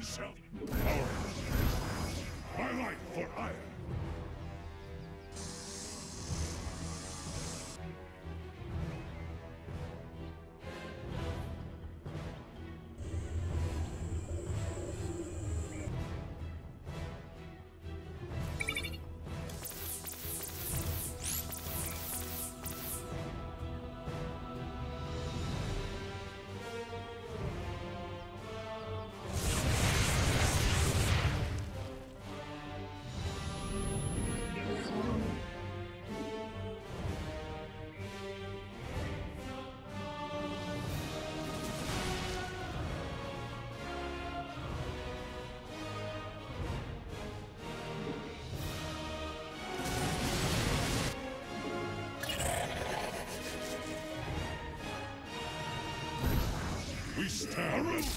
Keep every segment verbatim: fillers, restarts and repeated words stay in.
himself. Ours. My life for iron. Terrorist!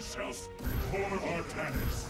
Self for our planets.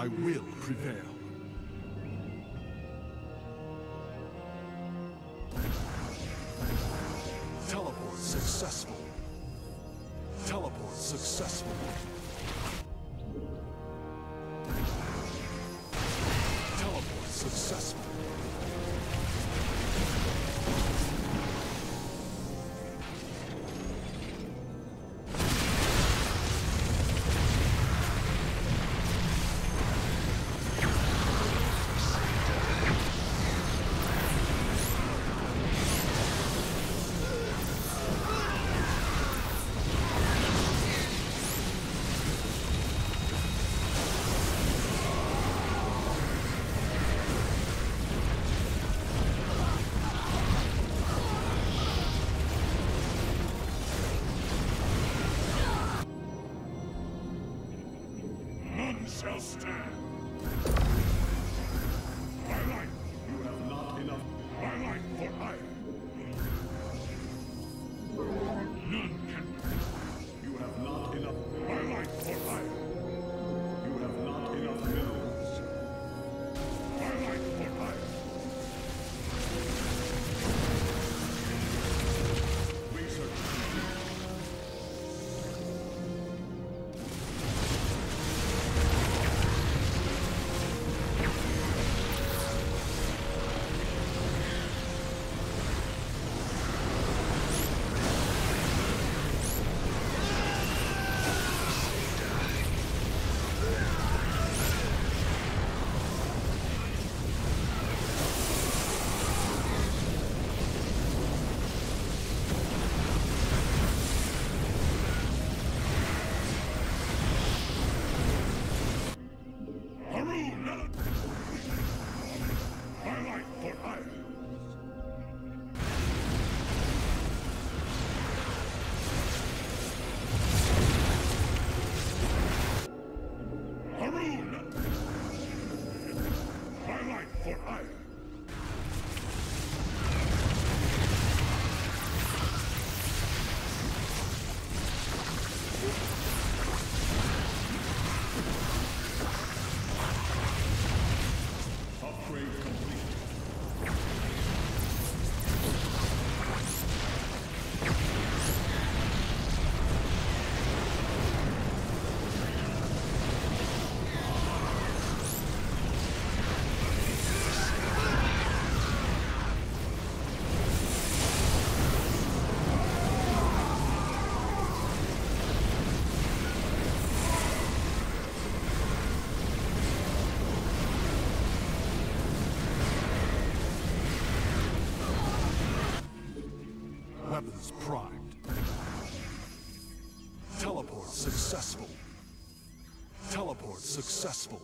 I will prevail. Teleport successful. Teleport successful. Teleport successful. Shall stand. My life, you have not enough. My life for iron. None can. You have not enough. My life for iron. You have not enough minerals. My life for iron. Research. Weapons primed. Teleport successful. Teleport successful.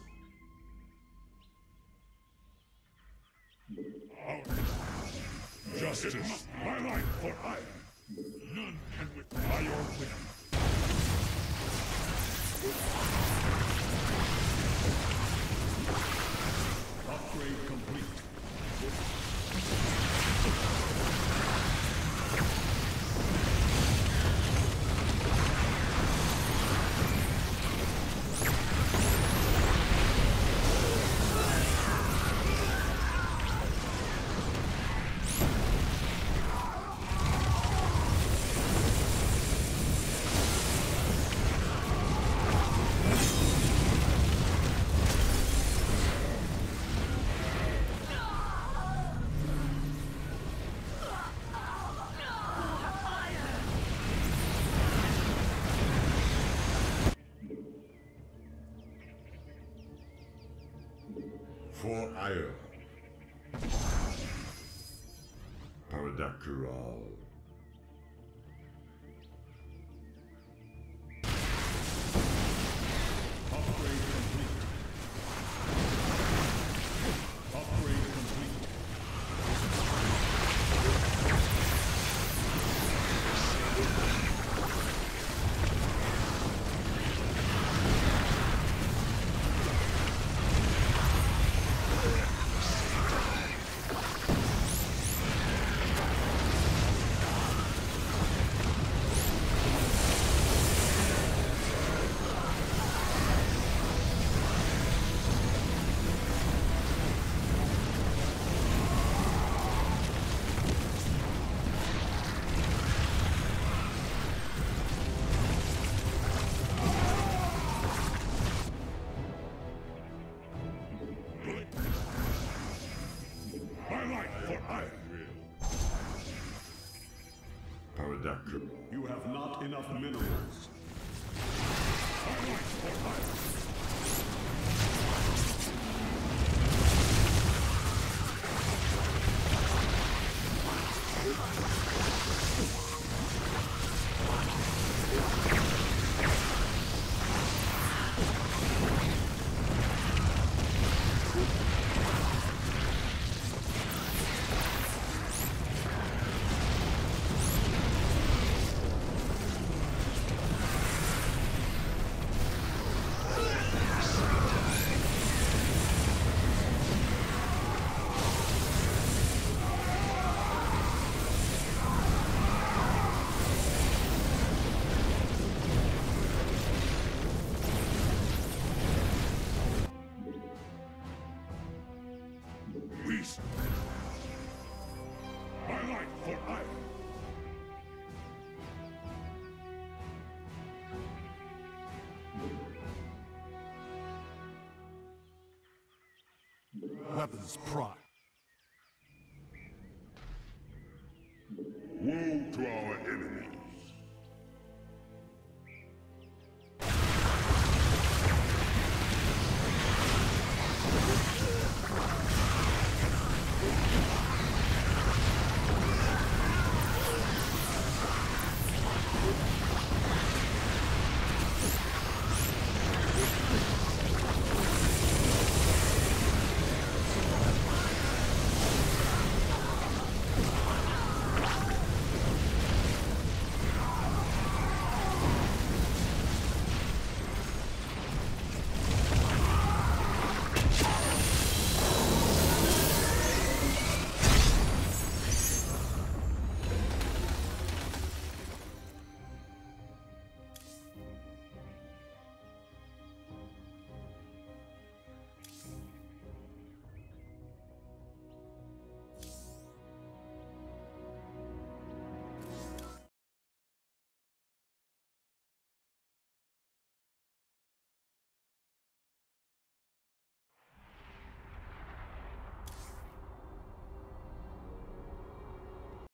Justice, my life for iron. None can withdraw your will. Upgrade complete. For iron. Paradoxal. Upgrade complete. Upgrade complete. production. You have not enough minerals. Weapons prime.